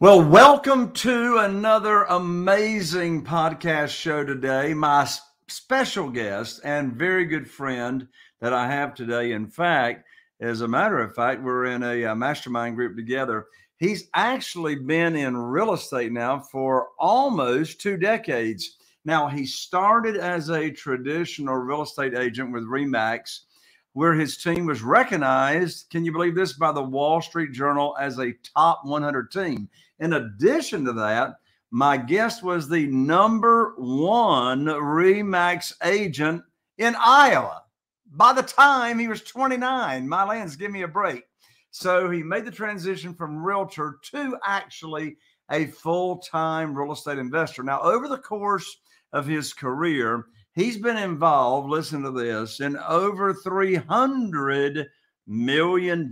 Well, welcome to another amazing podcast show today. My special guest and very good friend that I have today, in fact, as a matter of fact, we're in a mastermind group together. He's actually been in real estate now for almost 2 decades. Now, he started as a traditional real estate agent with Remax, where his team was recognized, can you believe this, by the Wall Street Journal as a top 100 team. In addition to that, my guest was the #1 Remax agent in Iowa. By the time he was 29, my lands, give me a break. So he made the transition from realtor to actually a full-time real estate investor. Now, over the course of his career, he's been involved, listen to this, in over $300 million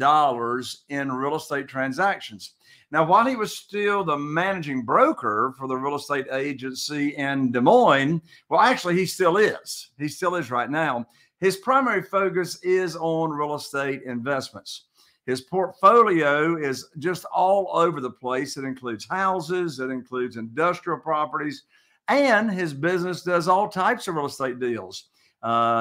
in real estate transactions. Now, while he was still the managing broker for the real estate agency in Des Moines, well, actually, he still is. He still is right now. His primary focus is on real estate investments. His portfolio is just all over the place. It includes houses. It includes industrial properties. And his business does all types of real estate deals.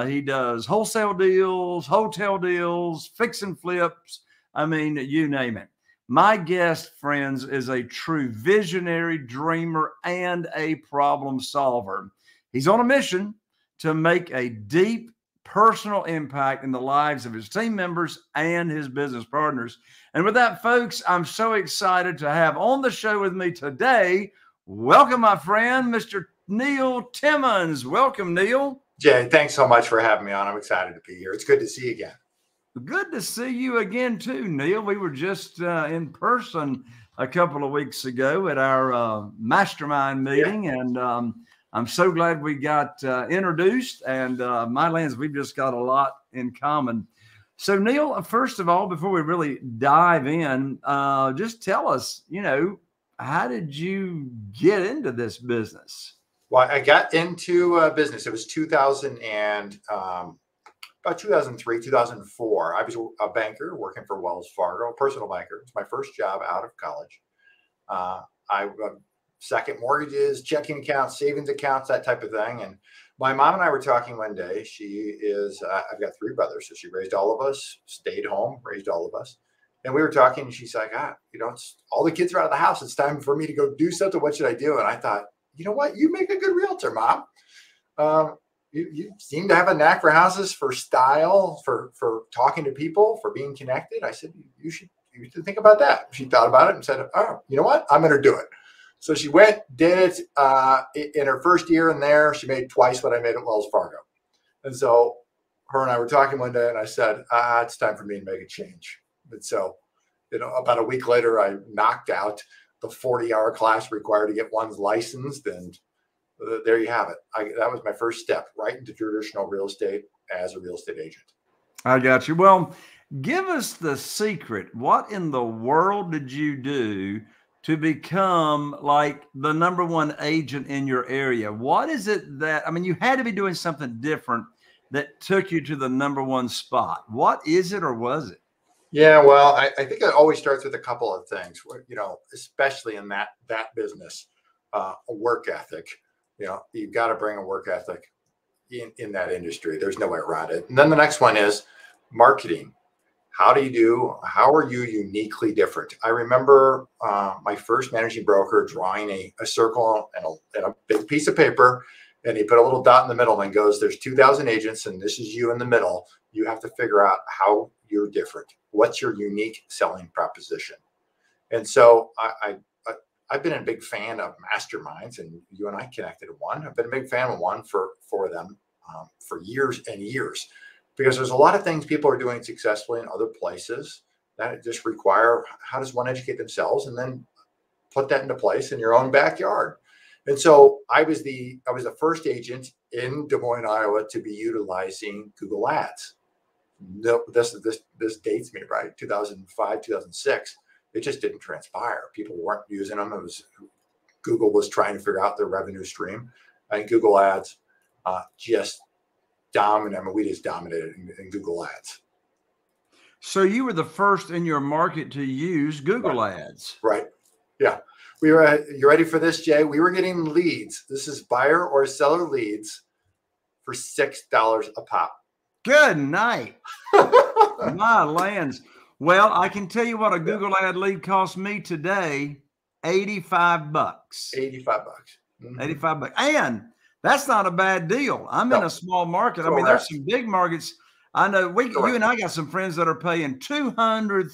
He does wholesale deals, hotel deals, fix and flips. I mean, you name it. My guest, friends, is a true visionary, dreamer, and a problem solver. He's on a mission to make a deep personal impact in the lives of his team members and his business partners. And with that, folks, I'm so excited to have on the show with me today, welcome, my friend, Mr. Neil Timmons. Welcome, Neil. Jay, thanks so much for having me on. I'm excited to be here. It's good to see you again. Good to see you again, too, Neil. We were just in person a couple of weeks ago at our mastermind meeting, and I'm so glad we got introduced. And my lands, we've just got a lot in common. So, Neil, first of all, before we really dive in, just tell us, you know, how did you get into this business? Well, I got into business. It was 2003, 2004. I was a banker working for Wells Fargo, a personal banker. It's my first job out of college. Second mortgages, checking accounts, savings accounts, that type of thing. And my mom and I were talking one day. I've got 3 brothers, so she raised all of us, stayed home, raised all of us. And we were talking, and she's like, you know, all the kids are out of the house. It's time for me to go do something. What should I do? And I thought, you know what? You make a good realtor, Mom. You seem to have a knack for houses, for style, for talking to people, for being connected. I said, you should think about that. She thought about it and said, oh, you know what? I'm going to do it. So she went, did it in her first year in there. She made twice what I made at Wells Fargo. And so her and I were talking one day, and I said, it's time for me to make a change. And so, you know, about a week later, I knocked out the 40-hour class required to get one's licensed. And there you have it. That was my first step right into traditional real estate as a real estate agent. I got you. Well, give us the secret. What in the world did you do to become like the #1 agent in your area? What is it that, I mean, you had to be doing something different that took you to the #1 spot. What is it, or was it? Yeah, well, I think it always starts with a couple of things, you know, especially in that business, a work ethic. You know, you've got to bring a work ethic in that industry. There's no way around it. And then the next one is marketing. How are you uniquely different? I remember my first managing broker drawing a circle and a big piece of paper, and he put a little dot in the middle and goes, there's 2,000 agents, and this is you in the middle. You have to figure out how you're different. What's your unique selling proposition? And so I've been a big fan of masterminds, and you and I connected in one. I've been a big fan of one for them for years and years, because there's a lot of things people are doing successfully in other places that just require, how does one educate themselves and then put that into place in your own backyard? And so I was the first agent in Des Moines, Iowa, to be utilizing Google Ads. No, this dates me, right? 2005, 2006. It just didn't transpire. People weren't using them. It was Google was trying to figure out their revenue stream, and Google Ads just dominated. I mean, we just dominated in Google Ads. So you were the first in your market to use Google Ads, right? Yeah. We were, you ready for this, Jay? We were getting leads. This is buyer or seller leads for $6 a pop. Good night. My lands. Well, I can tell you what a Google ad lead cost me today, 85 bucks. 85 bucks. Mm-hmm. 85 bucks. And that's not a bad deal. I'm in a small market. I mean, there's some big markets. I know you and I got some friends that are paying $200,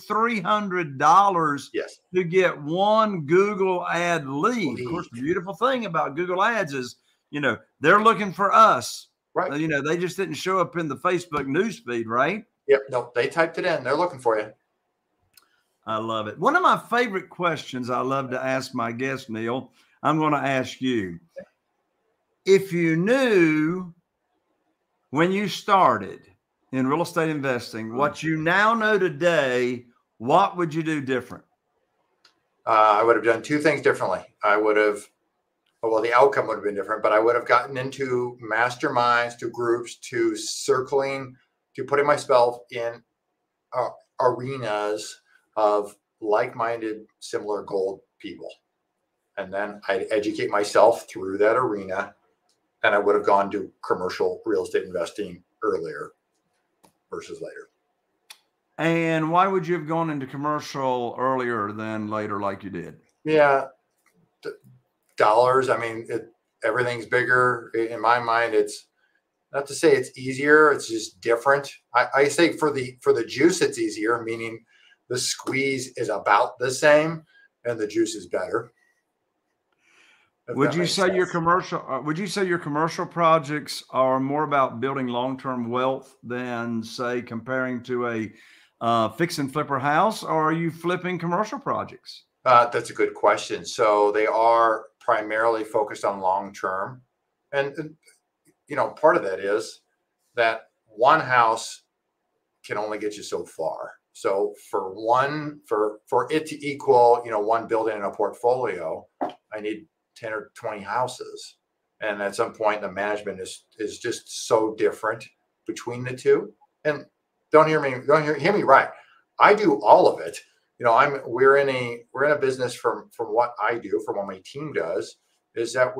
$300 to get one Google ad lead. Of course, the beautiful thing about Google ads is, you know, they're looking for us. Right. You know, they just didn't show up in the Facebook newsfeed, right? Yep. No, they typed it in. They're looking for you. I love it. One of my favorite questions I love to ask my guests, Neil, I'm going to ask you. If you knew when you started in real estate investing, what you now know today, what would you do different? I would have done two things differently. I would have, well, the outcome would have been different, but I would have gotten into masterminds, to groups, to circling, to putting myself in arenas of like-minded, similar goal people. And then I'd educate myself through that arena. And I would have gone to commercial real estate investing earlier versus later. And why would you have gone into commercial earlier than later like you did? Yeah. Dollars. I mean, everything's bigger. In my mind, it's not to say it's easier. It's just different. I say for the juice, it's easier, meaning the squeeze is about the same and the juice is better. Would you say your commercial, projects are more about building long-term wealth than, say, comparing to a fix and flipper house, or are you flipping commercial projects? That's a good question. So they are primarily focused on long-term. And, you know, part of that is that one house can only get you so far. So for it to equal, you know, one building in a portfolio, I need 10 or 20 houses. And at some point, the management is just so different between the two. And don't hear me right. I do all of it. You know, we're in a business from what I do, from what my team does, is that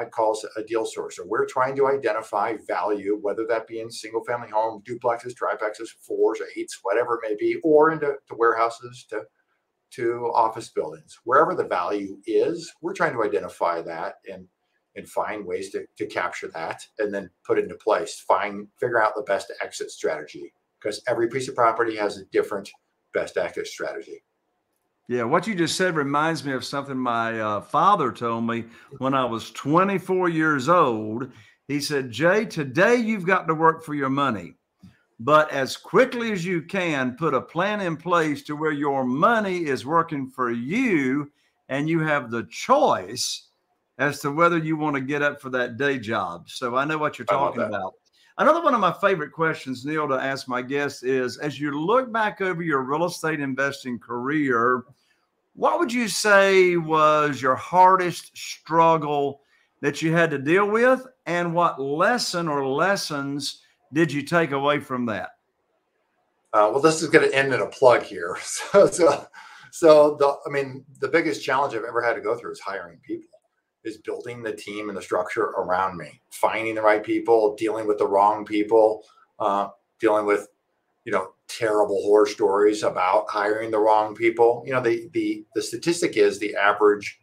I call us a deal sourcer. We're trying to identify value, whether that be in single family home, duplexes, triplexes, 4s or 8s, whatever it may be, or into warehouses, to office buildings, wherever the value is. We're trying to identify that and find ways to capture that and then put it into place, figure out the best exit strategy, because every piece of property has a different best exit strategy. Yeah, what you just said reminds me of something my father told me when I was 24 years old. He said, Jay, today you've got to work for your money, but as quickly as you can, put a plan in place to where your money is working for you and you have the choice as to whether you want to get up for that day job. So I know what you're talking about. Another one of my favorite questions, Neil, to ask my guests is, as you look back over your real estate investing career, what would you say was your hardest struggle that you had to deal with, and what lesson or lessons did you take away from that? Well, this is going to end in a plug here. So the biggest challenge I've ever had to go through is hiring people, is building the team and the structure around me, finding the right people, dealing with the wrong people, dealing with, you know, terrible horror stories about hiring the wrong people. You know, the statistic is the average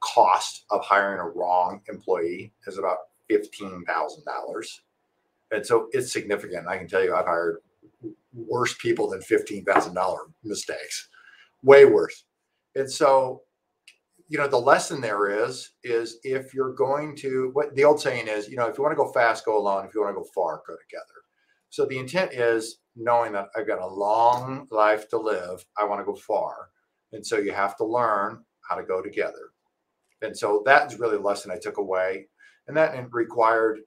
cost of hiring a wrong employee is about $15,000. And so it's significant. I can tell you, I've hired worse people than $15,000 mistakes, way worse. And so, you know, the lesson there is if you're going to, what the old saying is, you know, if you want to go fast, go alone. If you want to go far, go together. So the intent is knowing that I've got a long life to live. I want to go far. And so you have to learn how to go together. And so that's really the lesson I took away. And that required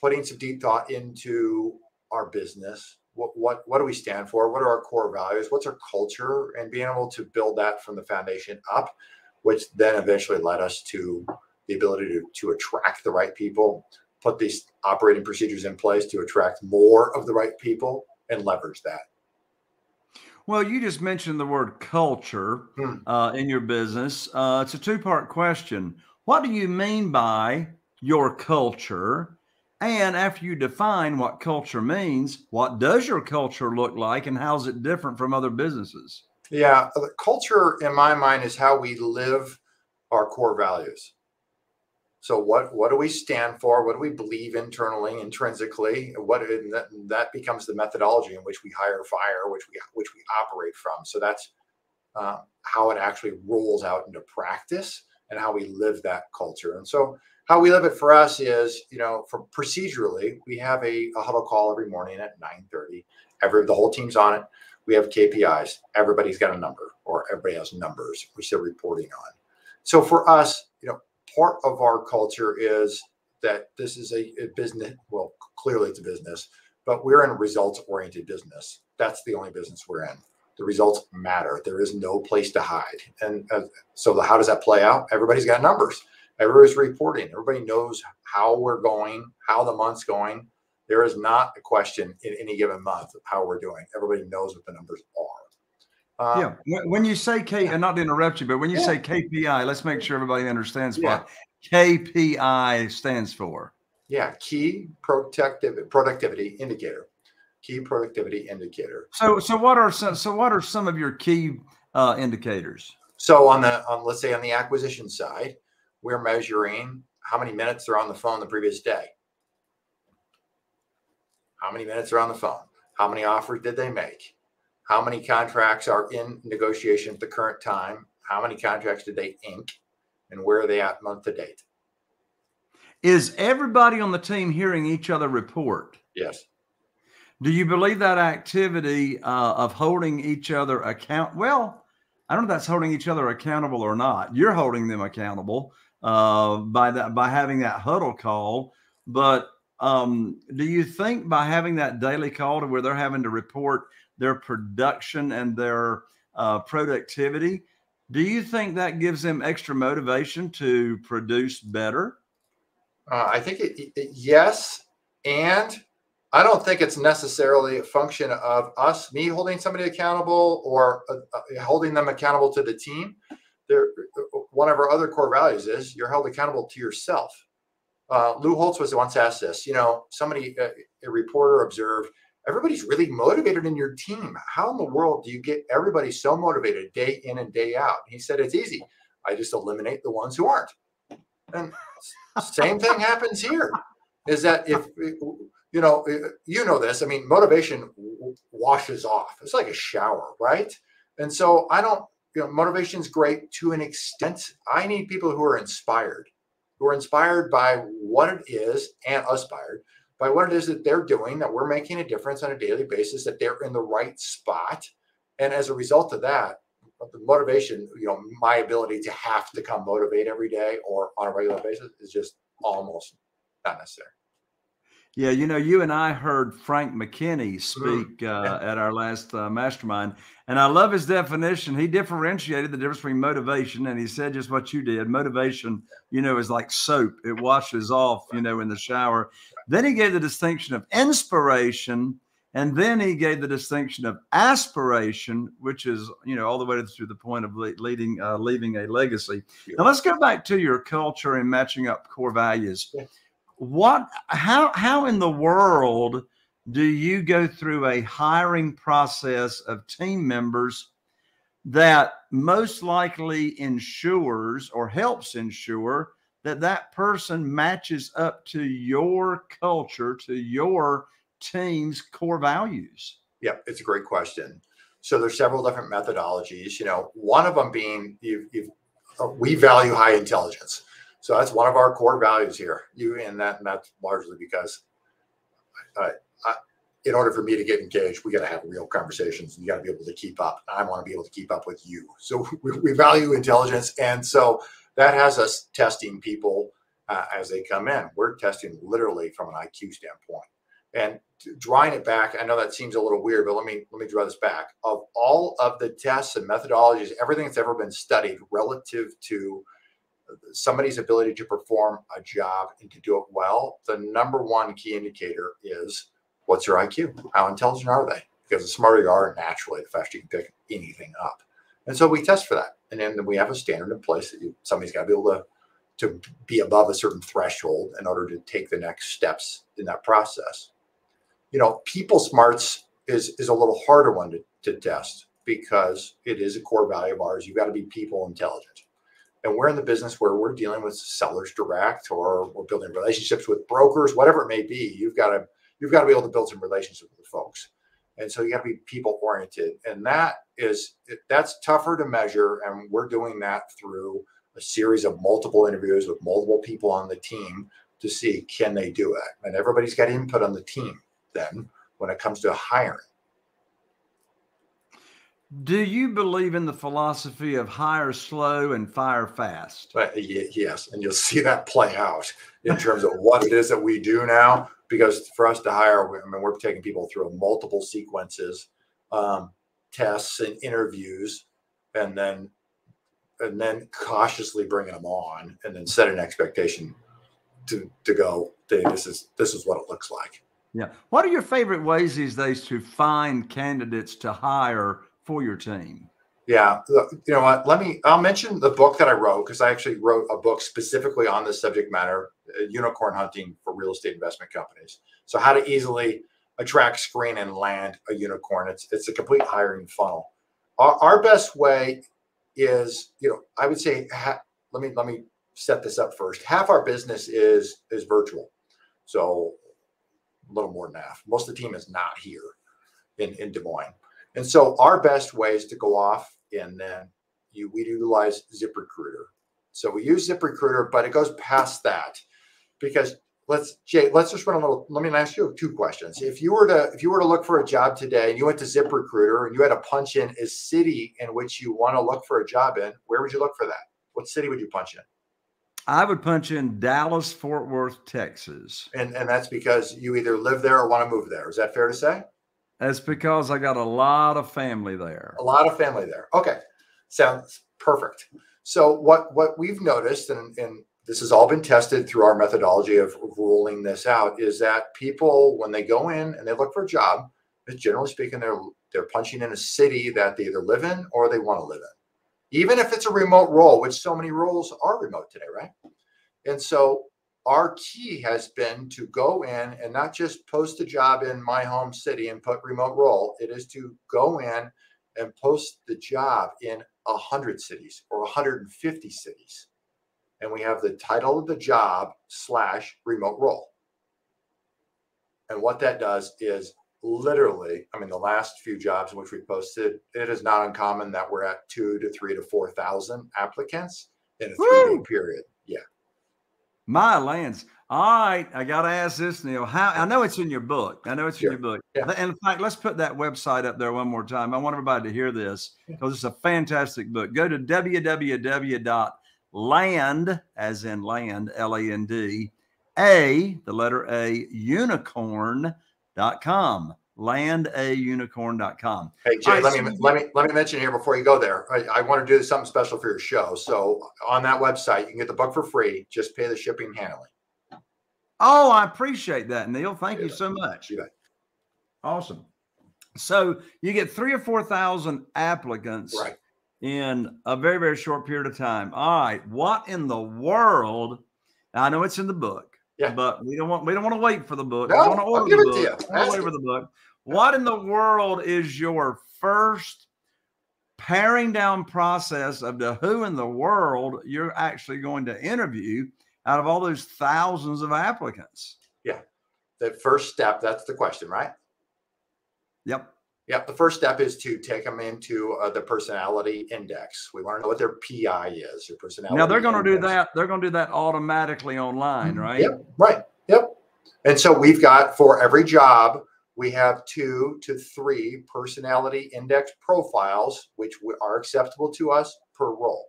putting some deep thought into our business. What do we stand for? What are our core values? What's our culture? And being able to build that from the foundation up, which then eventually led us to the ability to attract the right people, put these operating procedures in place to attract more of the right people, and leverage that. Well, you just mentioned the word culture in your business. It's a two-part question. What do you mean by your culture? And after you define what culture means, what does your culture look like and how's it different from other businesses? Yeah, culture in my mind is how we live our core values. So what do we stand for? What do we believe internally, intrinsically? That becomes the methodology in which we hire, fire, which we operate from. So that's how it actually rolls out into practice and how we live that culture. And so how we live it for us is, you know, for procedurally, we have a huddle call every morning at 9:30. The whole team's on it. We have KPIs. Everybody's got a number, or everybody has numbers which they're reporting on. So for us, you know, part of our culture is that this is a business. Well, clearly it's a business, but we're in a results-oriented business. That's the only business we're in. The results matter. There is no place to hide. And so how does that play out? Everybody's got numbers. Everybody's reporting. Everybody knows how we're going, how the month's going. There is not a question in any given month of how we're doing. Everybody knows what the numbers are. Yeah. When you say K, and not to interrupt you, but when you say KPI, let's make sure everybody understands what KPI stands for. Yeah, key productivity indicator. Key productivity indicator. So what are some? So what are some of your key indicators? So let's say on the acquisition side, we're measuring how many minutes they're on the phone the previous day. How many minutes are on the phone? How many offers did they make? How many contracts are in negotiation at the current time? How many contracts did they ink? And where are they at month to date? Is everybody on the team hearing each other report? Yes. Do you believe that activity of holding each other accountable? Well, I don't know if that's holding each other accountable or not. You're holding them accountable by having that huddle call. But do you think by having that daily call to where they're having to report their production and their productivity, do you think that gives them extra motivation to produce better? I think yes. And I don't think it's necessarily a function of me holding somebody accountable or holding them accountable to the team. One of our other core values is you're held accountable to yourself. Lou Holtz was once asked this, you know, a reporter observed, everybody's really motivated in your team. How in the world do you get everybody so motivated day in and day out? He said, it's easy. I just eliminate the ones who aren't. And same thing happens here, is that if, you know this, I mean, motivation washes off. It's like a shower, right? And so motivation's great to an extent. I need people who are inspired. Who are inspired by what it is, and inspired by what it is that they're doing, that we're making a difference on a daily basis, that they're in the right spot. And as a result of that, the motivation, you know, my ability to have to come motivate every day or on a regular basis is just almost not necessary. Yeah. You know, you and I heard Frank McKinney speak at our last mastermind, and I love his definition. He differentiated the difference between motivation, and he said just what you did. Motivation, you know, is like soap. It washes off, you know, in the shower. Then he gave the distinction of inspiration, and then he gave the distinction of aspiration, which is, you know, all the way to the point of leaving a legacy. Now let's go back to your culture and matching up core values. How in the world do you go through a hiring process of team members that most likely ensures or helps ensure that that person matches up to your culture, to your team's core values? Yeah, it's a great question. So there's several different methodologies, you know, one of them being we value high intelligence. So that's one of our core values here. And that's largely because in order for me to get engaged, we got to have real conversations, and you got to be able to keep up. I want to be able to keep up with you. So we value intelligence. And so that has us testing people as they come in. We're testing literally from an IQ standpoint. And drawing it back, I know that seems a little weird, but let me draw this back. Of all of the tests and methodologies, everything that's ever been studied relative to somebody's ability to perform a job and to do it well, the number one key indicator is what's your IQ? How intelligent are they? because the smarter you are, naturally, the faster you can pick anything up. And so we test for that. And then we have a standard in place that somebody's got to be able to be above a certain threshold in order to take the next steps in that process. You know, people smarts is a little harder one to test because it is a core value of ours. You've got to be people intelligent. And we're in the business where we're dealing with sellers direct, or we're building relationships with brokers, whatever it may be. You've got to be able to build some relationships with folks. And so you got to be people oriented. And that's tougher to measure. And we're doing that through a series of multiple interviews with multiple people on the team to see, can they do it? And everybody's got input on the team then when it comes to hiring. Do you believe in the philosophy of hire slow and fire fast? Yes. And you'll see that play out in terms of what it is that we do now. Because for us to hire, I mean, we're taking people through multiple sequences, tests and interviews, and then cautiously bringing them on, and then set an expectation to go, hey, this is what it looks like. Yeah. What are your favorite ways these days to find candidates to hire for your team? Yeah. You know what? I'll mention the book that I wrote, because I actually wrote a book specifically on this subject matter, Unicorn Hunting for Real Estate Investment Companies. So how to easily attract, screen, and land a unicorn. It's a complete hiring funnel. Our best way is, you know, I would say, let me set this up first. Half our business is virtual. So a little more than half. Most of the team is not here in Des Moines. And so our best way is to go off, and then we utilize Zip Recruiter. So we use Zip Recruiter, but it goes past that, because Jay, let's just run a little. Let me ask you two questions. If you were to look for a job today, and you went to Zip Recruiter, and you had to punch in a city in which you want to look for a job in, where would you look for that? What city would you punch in? I would punch in Dallas, Fort Worth, Texas. And that's because you either live there or want to move there. Is that fair to say? That's because I got a lot of family there. A lot of family there. Okay. Sounds perfect. So what we've noticed, and this has all been tested through our methodology of ruling this out, is that people, when they go in and they look for a job, generally speaking, they're punching in a city that they either live in or they want to live in, even if it's a remote role, which so many roles are remote today, right? And so our key has been to go in and not just post a job in my home city and put remote role. It is to go in and post the job in 100 cities or 150 cities. And we have the title of the job / remote role. And what that does is literally, I mean, the last few jobs in which we posted, it is not uncommon that we're at 2,000 to 3,000 to 4,000 applicants in a 3-day period. Yeah. My lands. All right. I got to ask this, Neil. I know it's in your book. I know it's in your book. Yeah. And in fact, let's put that website up there one more time. I want everybody to hear this because it's a fantastic book. Go to www.land, as in land, L-A-N-D, the letter A, unicorn.com. LandAUnicorn.com. Hey, Jay, let me mention here before you go there. I want to do something special for your show. So on that website, you can get the book for free. Just pay the shipping and handling. Oh, I appreciate that, Neil. Thank you so much. Yeah. Awesome. So you get 3,000 or 4,000 applicants in a very, very short period of time. All right. What in the world? I know it's in the book. Yeah. But we don't want to wait for the book. No, I'll give it to you. I'll wait for the book. What in the world is your first paring down process of the who in the world you're actually going to interview out of all those thousands of applicants? Yeah. The first step, that's the question, right? Yep. Yep. The first step is to take them into the personality index. We want to know what their PI is, their personality. Now they're going to do that. They're going to do that automatically online, right? Yep. Right. Yep. And so we've got, for every job, we have 2 to 3 personality index profiles, which are acceptable to us per role.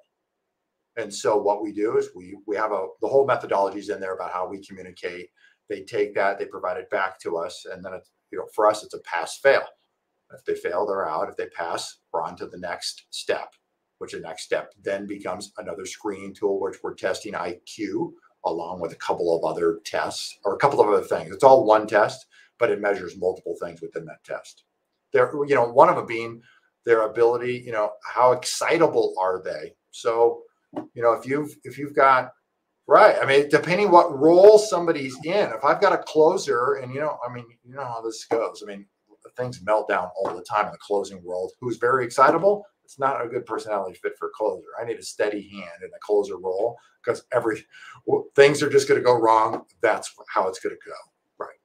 And so what we do is we have the whole methodology is in there about how we communicate. They take that, they provide it back to us. And then it's, you know, for us, it's a pass fail. If they fail, they're out. If they pass, we're on to the next step, which the next step then becomes another screening tool, which we're testing IQ along with a couple of other tests or a couple of other things. It's all one test, but it measures multiple things within that test. their, you know, one of them being their ability, you know, how excitable are they? So, you know, if you've got, right. I mean, depending what role somebody's in, if I've got a closer and, you know, I mean, you know how this goes. I mean, things melt down all the time in the closing world. Who's very excitable? It's not a good personality fit for a closer. I need a steady hand in a closer role because things are just going to go wrong. That's how it's going to go. Right.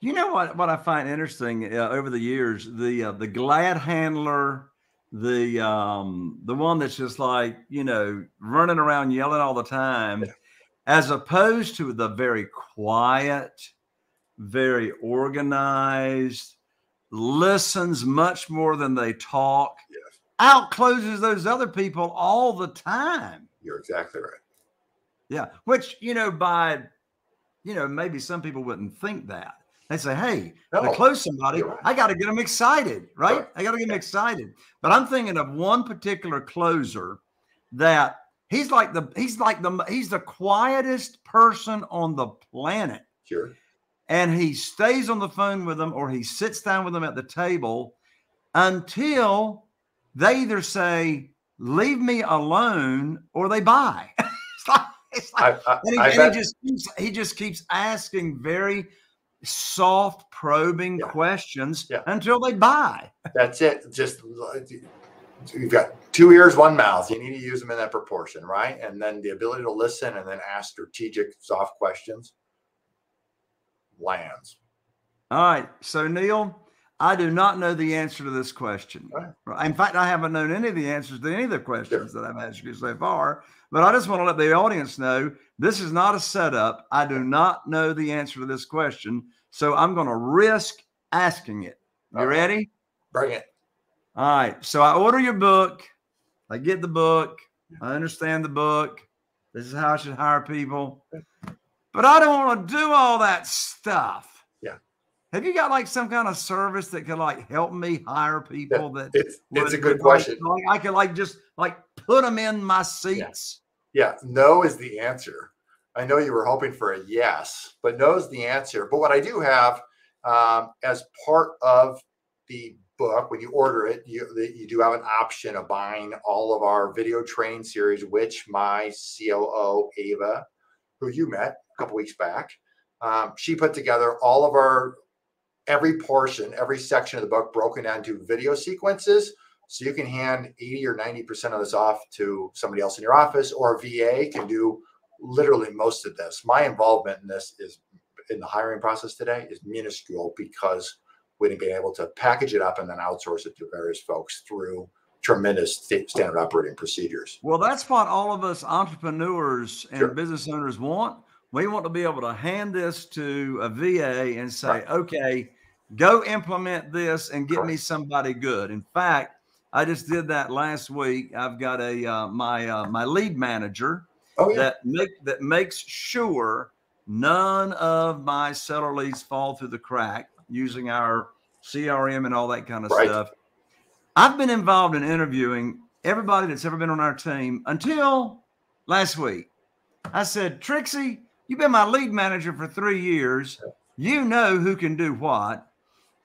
You know what I find interesting over the years, the glad handler, the one that's just like, you know, running around yelling all the time, yeah, as opposed to the very quiet, very organized, listens much more than they talk. Yeah. Outcloses those other people all the time. You're exactly right. Yeah. Which, you know, by, you know, maybe some people wouldn't think that. They say, hey, no, to close somebody, right, I got to get them excited, right? Sure. I got to get them excited. But I'm thinking of one particular closer that he's the quietest person on the planet. Sure. And he stays on the phone with them, or he sits down with them at the table until they either say, leave me alone, or they buy. He just keeps asking very soft, probing, yeah, questions, yeah, until they buy. That's it. Just, you've got two ears, one mouth. You need to use them in that proportion, right? And then the ability to listen and then ask strategic, soft questions lands. All right. So, Neil, I do not know the answer to this question. Right. In fact, I haven't known any of the answers to any of the questions, sure, that I've asked you so far, but I just want to let the audience know this is not a setup. I do not know the answer to this question, so I'm going to risk asking it. You ready? Bring it. All right. So I order your book. I get the book. I understand the book. This is how I should hire people, but I don't want to do all that stuff. Have you got like some kind of service that could like help me hire people? It's a good question. Like, I could like just like put them in my seats. Yeah. No is the answer. I know you were hoping for a yes, but no is the answer. But what I do have as part of the book, when you order it, you do have an option of buying all of our video training series, which my COO, Ava, who you met a couple weeks back, she put together all of our, every section of the book broken down into video sequences. So you can hand 80 or 90% of this off to somebody else in your office, or a VA can do literally most of this. My involvement in this is in the hiring process today is minuscule because we've been able to package it up and then outsource it to various folks through tremendous standard operating procedures. Well, that's what all of us entrepreneurs and, sure, business owners want. We want to be able to hand this to a VA and say, right, okay, go implement this and get, correct, me somebody good. In fact, I just did that last week. I've got a my lead manager, oh, yeah, that makes sure none of my seller leads fall through the crack using our CRM and all that kind of, right, stuff. I've been involved in interviewing everybody that's ever been on our team until last week. I said, Trixie, you've been my lead manager for 3 years. You know who can do what.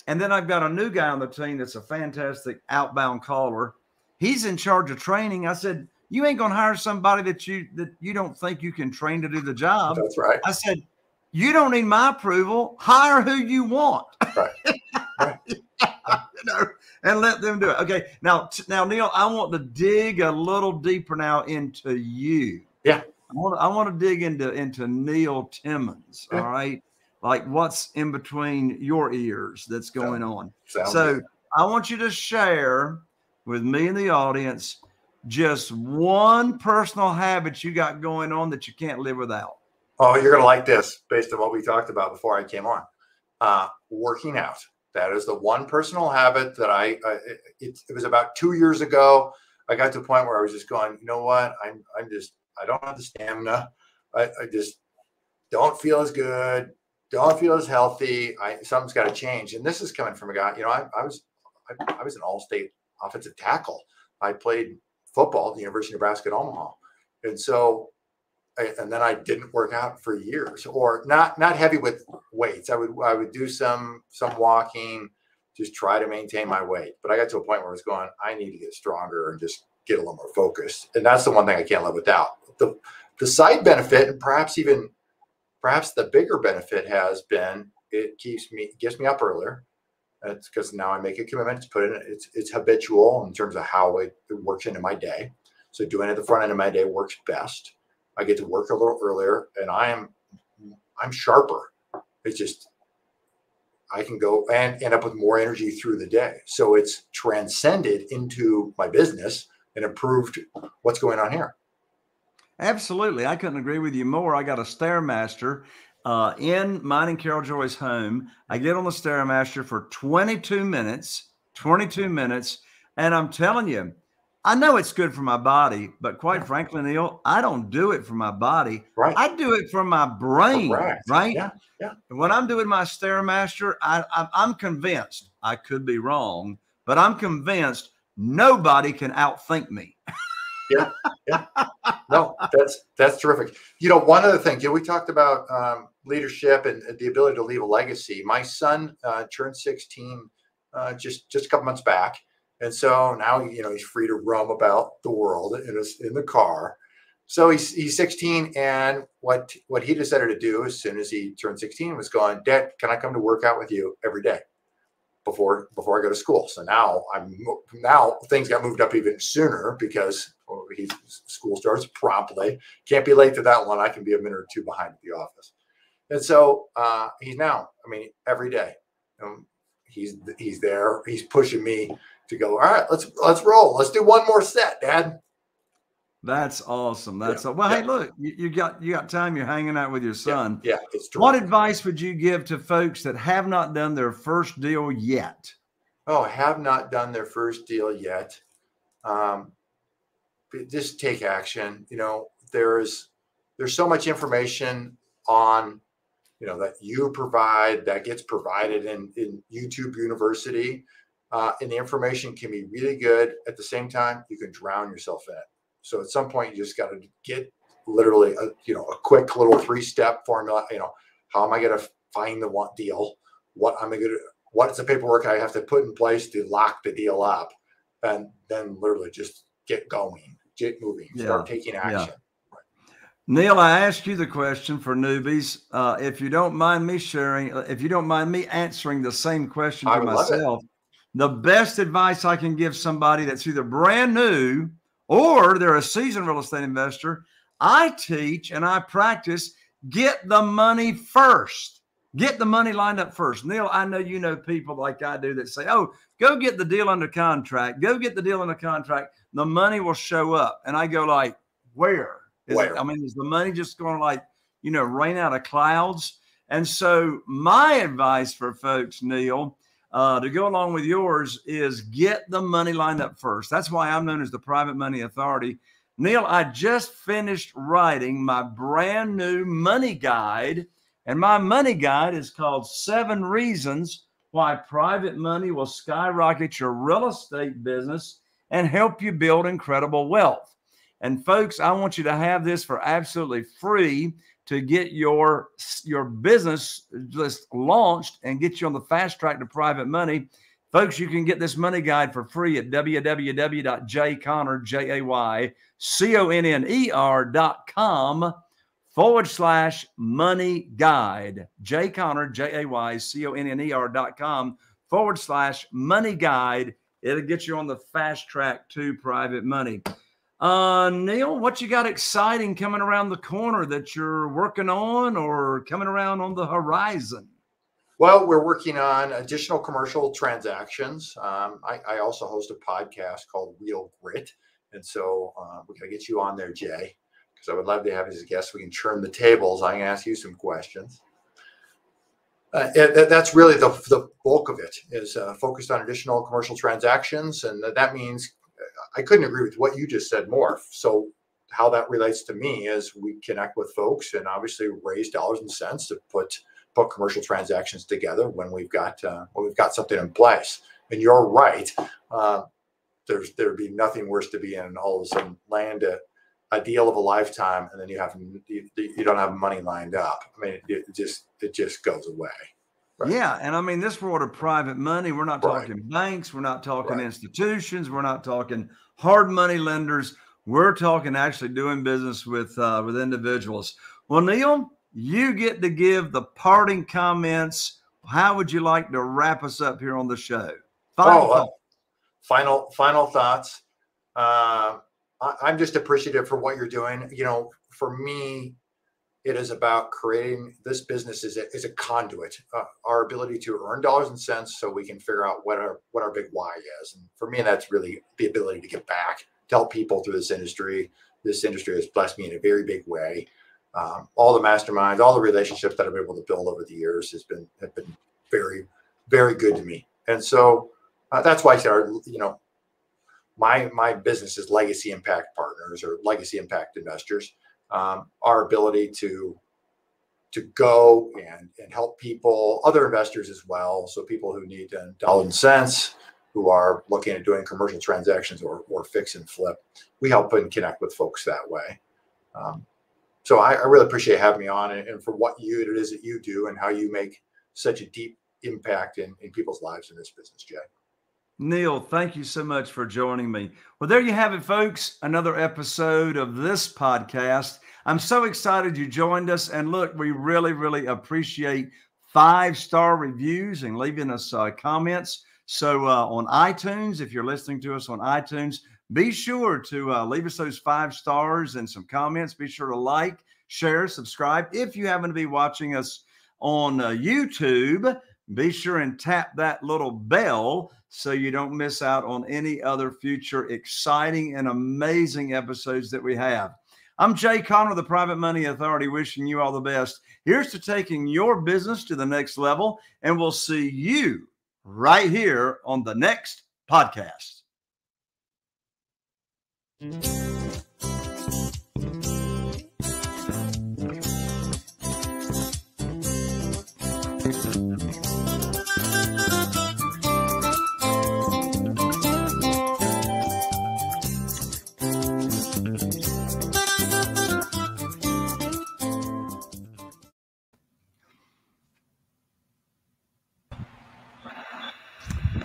And then I've got a new guy on the team that's a fantastic outbound caller. He's in charge of training. I said, you ain't going to hire somebody that you don't think you can train to do the job. That's right. I said, you don't need my approval. Hire who you want. Right. Right. You know, and let them do it. Okay. Now, Neil, I want to dig a little deeper now into you. Yeah. I want to dig into Neil Timmons, all right? Like what's in between your ears that's going on. So I want you to share with me and the audience just one personal habit you got going on that you can't live without. Oh, you're going to like this based on what we talked about before I came on. Working out. That is the one personal habit that it was about 2 years ago. I got to a point where I was just going, you know what? I don't have the stamina. I just don't feel as good. Don't feel as healthy. Something's got to change. And this is coming from a guy, you know, I was an all-state offensive tackle. I played football at the University of Nebraska at Omaha. And so, and then I didn't work out for years, or not heavy with weights. I would do some walking, just try to maintain my weight. But I got to a point where I was going, I need to get stronger and just get a little more focused. And that's the one thing I can't live without. The side benefit, and perhaps the bigger benefit, has been it gets me up earlier. That's because now I make a commitment to put in. It's habitual in terms of how it works into my day. So doing it at the front end of my day works best. I get to work a little earlier, and I'm sharper. It's just I can go and end up with more energy through the day. So it's transcended into my business and improved what's going on here. Absolutely. I couldn't agree with you more. I got a Stairmaster in mine and Carol Joy's home. I get on the Stairmaster for 22 minutes. And I'm telling you, I know it's good for my body, but quite frankly, Neil, I don't do it for my body. Right. I do it for my brain, right? Yeah. Yeah. When I'm doing my Stairmaster, I'm convinced, I could be wrong, but I'm convinced nobody can outthink me. Yeah. Yeah. No, that's terrific. You know, one other thing, we talked about leadership and the ability to leave a legacy. My son turned 16 just a couple months back. And so now, he's free to roam about the world in the car. So he's 16. And what he decided to do as soon as he turned 16 was going, Dad, can I come to work out with you every day before I go to school? So now things got moved up even sooner because school starts promptly. Can't be late to that one. I can be a minute or two behind at the office. And so he's now, every day, he's there. He's pushing me to go, all right, let's roll. Let's do one more set, Dad. That's awesome. That's well, hey, look, you got time. You're hanging out with your son. Yeah, it's true. What advice would you give to folks that have not done their first deal yet? Oh, have not done their first deal yet. Just take action. There's so much information on, that you provide, that gets provided in YouTube University. And the information can be really good. At the same time, you can drown yourself in it. So at some point, you just got to get literally a quick little 3-step formula. How am I going to find the one deal? What's the paperwork I have to put in place to lock the deal up? And then literally just get going, get moving, start taking action. Yeah. Neil, I asked you the question for newbies. If you don't mind me sharing, if you don't mind me answering the same question to myself. The best advice I can give somebody that's either brand new or they're a seasoned real estate investor, I teach and I practice, get the money first. Get the money lined up first. Neil, I know you know people like I do that say, oh, go get the deal under contract. Go get the deal under contract. The money will show up. And I go like, where? Is the money just going to rain out of clouds? And so my advice for folks, Neil, to go along with yours is get the money lined up first. That's why I'm known as the Private Money Authority. Neil, I just finished writing my brand new money guide, and my money guide is called 7 Reasons Why Private Money Will Skyrocket Your Real Estate Business and Help You Build Incredible Wealth. And folks, I want you to have this for absolutely free to get your business just launched and get you on the fast track to private money. Folks, you can get this money guide for free at jayconner.com/money guide. jayconner.com/money guide. It'll get you on the fast track to private money. Neil, what you got exciting coming around the corner that you're working on or coming around on the horizon? Well, we're working on additional commercial transactions. I also host a podcast called Real Grit. And so we're going to get you on there, Jay, because I would love to have you as a guest. We can turn the tables. I can ask you some questions. That's really the bulk of it is focused on additional commercial transactions. And that means I couldn't agree with what you just said more. So how that relates to me is we connect with folks and obviously raise dollars and cents to put commercial transactions together when we've got something in place. And you're right. There'd be nothing worse to be in and all of a sudden land a deal of a lifetime. And then you don't have money lined up. It just goes away. Right. Yeah. And I mean, this world of private money, we're not talking banks. We're not talking institutions. We're not talking hard money lenders. We're talking actually doing business with individuals. Well, Neil, you get to give the parting comments. How would you like to wrap us up here on the show? Final thoughts. I'm just appreciative for what you're doing. You know, for me, it is about creating this business is a conduit, our ability to earn dollars and cents so we can figure out what our big why is. And for me, that's really the ability to give back, to help people through this industry. This industry has blessed me in a very big way. All the masterminds, all the relationships that I've been able to build over the years have been very, very good to me. And so that's why I said, my business is Legacy Impact Partners or Legacy Impact Investors. Our ability to go and help people, other investors as well. So people who need dollars and cents, who are looking at doing commercial transactions or fix and flip, we help and connect with folks that way. So I really appreciate having me on and for what it is that you do and how you make such a deep impact in people's lives in this business, Jay. Neil, thank you so much for joining me. Well, there you have it, folks. Another episode of this podcast. I'm so excited you joined us. And look, we really, really appreciate 5-star reviews and leaving us comments. So on iTunes, if you're listening to us on iTunes, be sure to leave us those 5 stars and some comments. Be sure to like, share, subscribe. If you happen to be watching us on YouTube, be sure and tap that little bell so you don't miss out on any other future exciting and amazing episodes that we have. I'm Jay Conner, the Private Money Authority, wishing you all the best. Here's to taking your business to the next level, and we'll see you right here on the next podcast.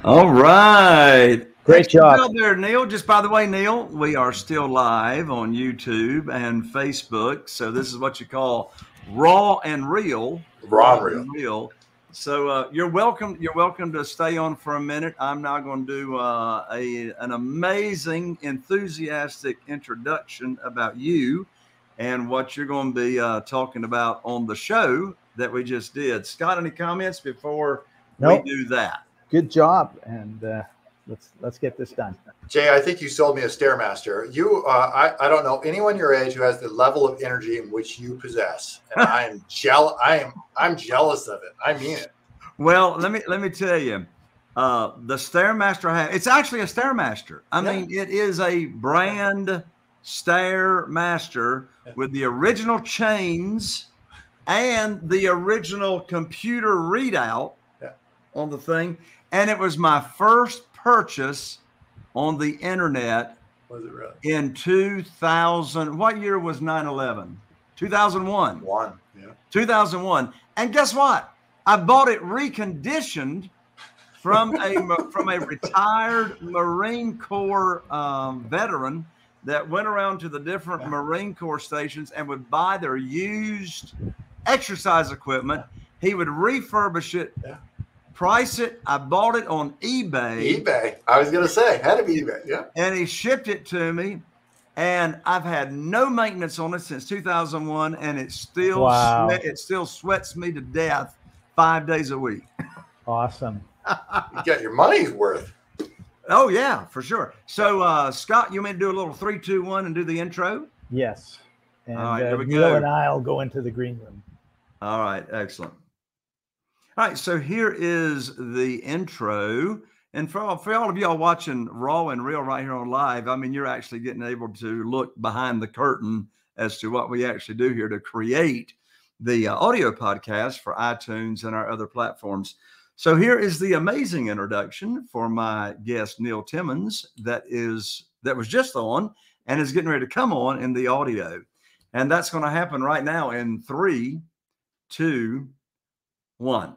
All right. Great job there, Neil. Just by the way, Neil, we are still live on YouTube and Facebook. So this is what you call raw and real. Raw and real. So you're welcome. You're welcome to stay on for a minute. I'm now going to do an amazing, enthusiastic introduction about you and what you're going to be talking about on the show that we just did. Scott, any comments before we do that? Good job. And let's get this done. Jay, I think you sold me a Stairmaster. You, I don't know anyone your age who has the level of energy in which you possess. And I'm jealous of it. I mean it. Well, let me tell you, the Stairmaster, it's actually a Stairmaster. I mean, it is a brand Stairmaster with the original chains and the original computer readout on the thing. And it was my first purchase on the internet. Was it really? In 2000. What year was 9/11? 2001. 2001. And guess what? I bought it reconditioned from a retired Marine Corps veteran that went around to the different Marine Corps stations and would buy their used exercise equipment. He would refurbish it. Price it. I bought it on eBay. I was going to say, had to be eBay. Yeah. And he shipped it to me, and I've had no maintenance on it since 2001, and it still sweats me to death 5 days a week. Awesome. You got your money's worth. Oh yeah, for sure. So Scott, you want me to do a little 3, 2, 1 and do the intro? Yes. And all right, there we go. You and I'll go into the green room. All right, excellent. All right, so here is the intro. And for all of y'all watching Raw and Real right here on live, I mean, you're actually getting able to look behind the curtain as to what we actually do here to create the audio podcast for iTunes and our other platforms. So here is the amazing introduction for my guest, Neil Timmons, that was just on and is getting ready to come on in the audio. And that's going to happen right now in 3, 2, 1.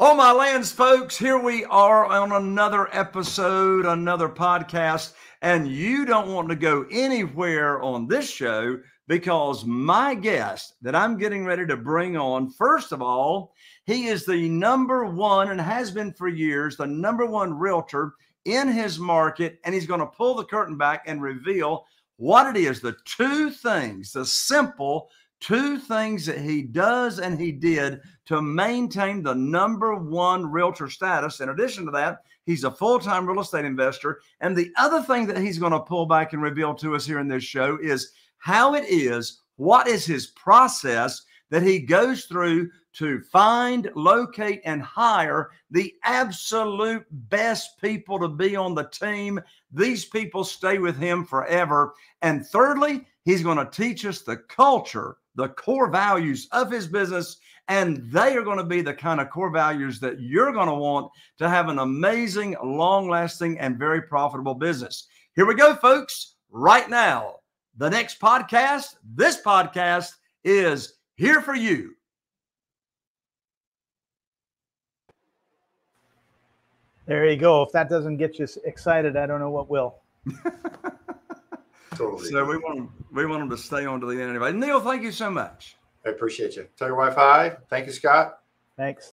Oh, my lands, folks, here we are on another episode, another podcast, and you don't want to go anywhere on this show because my guest that I'm getting ready to bring on, first of all, he is the number one and has been for years, the number one realtor in his market, and he's going to pull the curtain back and reveal what it is, the two things, the simple two things that he does and he did to maintain the number one realtor status. In addition to that, he's a full-time real estate investor. And the other thing that he's going to pull back and reveal to us here in this show is how it is, what is his process that he goes through to find, locate, and hire the absolute best people to be on the team. These people stay with him forever. And thirdly, he's going to teach us the culture, the core values of his business, and they are going to be the kind of core values that you're going to want to have an amazing, long-lasting, and very profitable business. Here we go, folks. Right now, the next podcast, this podcast is here for you. There you go. If that doesn't get you excited, I don't know what will. Totally. So we want them to stay on to the end. Anyway, Neil, thank you so much. I appreciate you. Tell your wife hi. Thank you, Scott. Thanks.